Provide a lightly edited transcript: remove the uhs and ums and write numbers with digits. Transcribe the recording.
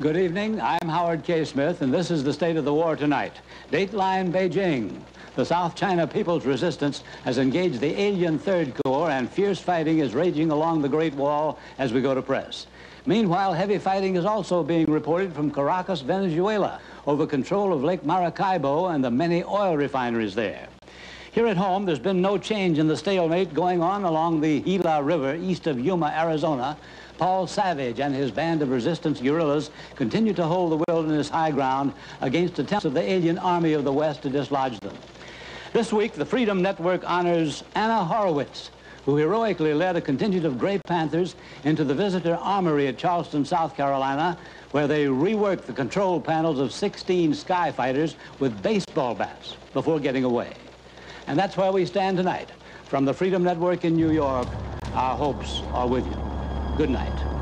Good evening, I'm Howard K. Smith, and this is the State of the War Tonight. Dateline Beijing. The South China People's Resistance has engaged the alien Third Corps, and fierce fighting is raging along the Great Wall as we go to press. Meanwhile, heavy fighting is also being reported from Caracas, Venezuela, over control of Lake Maracaibo and the many oil refineries there. Here at home, there's been no change in the stalemate going on along the Gila River east of Yuma, Arizona. Paul Savage and his band of resistance guerrillas continue to hold the wilderness high ground against attempts of the alien army of the West to dislodge them. This week, the Freedom Network honors Anna Horowitz, who heroically led a contingent of Grey Panthers into the visitor armory at Charleston, South Carolina, where they reworked the control panels of 16 Sky Fighters with baseball bats before getting away. And that's where we stand tonight. From the Freedom Network in New York, our hopes are with you. Good night.